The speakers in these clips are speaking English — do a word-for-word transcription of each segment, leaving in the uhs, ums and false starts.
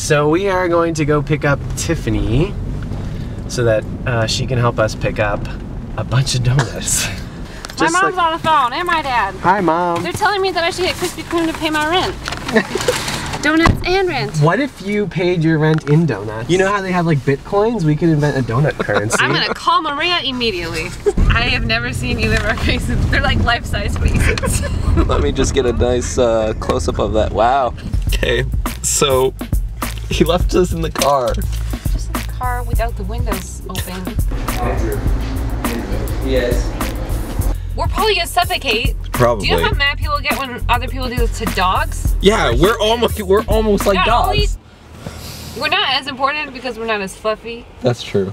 So we are going to go pick up Tiffany so that uh, she can help us pick up a bunch of donuts. My mom's like, on the phone and my dad. Hi, Mom. They're telling me that I should get Krispy Kreme to pay my rent. Donuts and rent. What if you paid your rent in donuts? You know how they have like bitcoins? We could invent a donut currency. I'm gonna call Maria immediately. I have never seen either of our faces. They're like life-size faces. Let me just get a nice uh, close-up of that. Wow. Okay, so he left us in the car. Just in the car without the windows open. Andrew. Yes. We're probably gonna suffocate. Probably. Do you know how mad people get when other people do this to dogs? Yeah, we're almost we're almost like not dogs. Only, we're not as important because we're not as fluffy. That's true.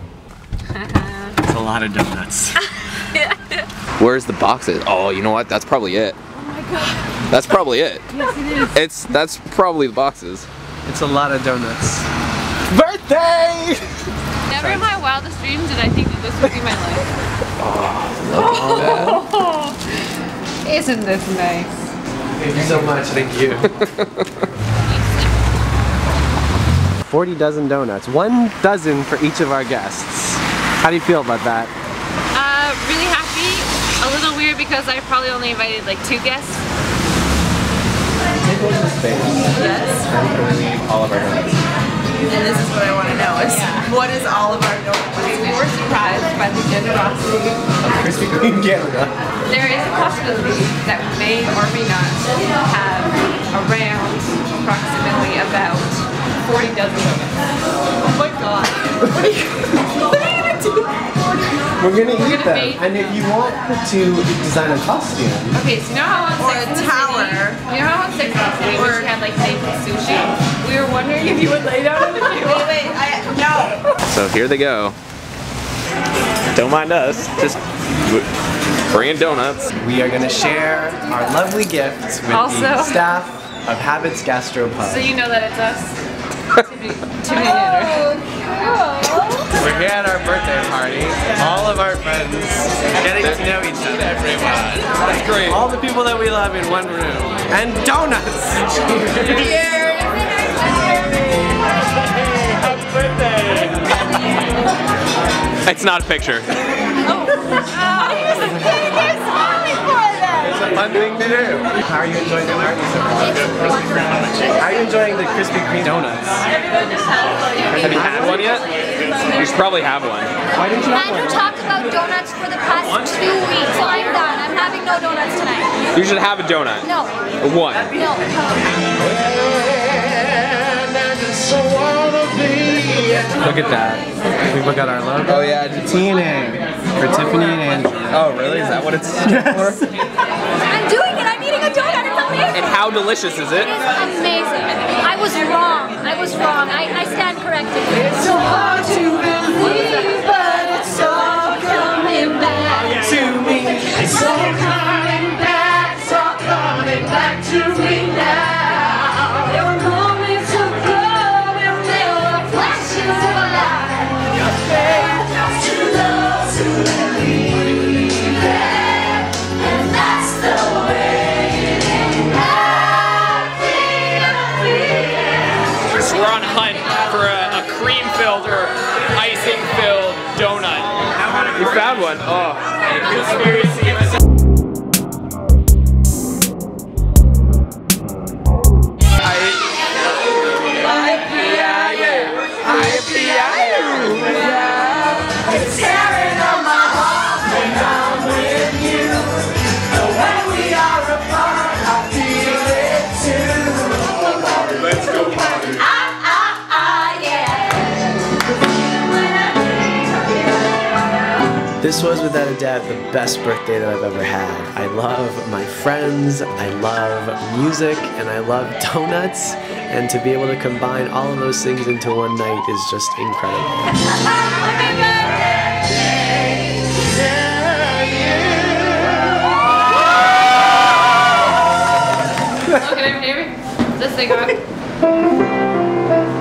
It's a lot of donuts. Where's the boxes? Oh, you know what? That's probably it. Oh my god. That's probably it. Yes, it is. It's that's probably the boxes. It's a lot of donuts. Birthday! Never in my wildest dreams did I think that this would be my life. Oh, oh, oh, isn't this nice? Thank you so much, thank you. forty dozen donuts, one dozen for each of our guests. How do you feel about that? Uh, really happy, a little weird because I probably only invited like two guests. Yes. I'm going to leave all of our donuts. And this is what I want to know is, yeah. What is all of our donuts? We were surprised by the generosity of Krispy Kreme Canada. There is a possibility that we may or may not have around approximately about forty dozen donuts. Oh my god. What are you, what are you going to do? We're going to eat them. Bake. And if you want to design a costume. Okay, so you know how on Sex and the City, you know how on Sex and the City we had like naked sushi? We were wondering if you would lay down on the table. Wait, wait, I, no. So here they go. Don't mind us, just bringing donuts. We are gonna share our lovely gifts with also, the staff of Habits Gastropub. So you know that it's us. Tiffany, Tiffany and Andrew. We're here at our birthday party. All of our friends getting to know each other. Everyone. That's great. All the people that we love in one room. And donuts! Cheers! It's not a picture. Oh, it's a fun thing to do. How are you enjoying the party? How are you enjoying the Krispy Kreme donuts? Have you had one yet? You should probably have one. Why didn't you have one? Andrew talked about donuts for the past two weeks, so I'm done. I'm having no donuts tonight. You should have a donut. No. One. No. So look at that. We look at our logo. Oh yeah, T N A for Tiffany and Andrew. Oh really? Is that what it's yes. for? I'm doing it. I'm eating a donut. It's amazing. And how delicious is it? It is amazing. I was wrong. I was wrong. I, I stand corrected. It's so hard to believe, but it's all coming back to me. It's all coming back. It's all coming back to me now. Icing-filled donut. You found one? Oh. It's tearing on my heart when I'm with you. But when we are apart, I feel it too. Let's go party. This was, without a doubt, the best birthday that I've ever had. I love my friends, I love music, and I love donuts. And to be able to combine all of those things into one night is just incredible. Happy birthday to you. Look at every neighbor. Is this thing on?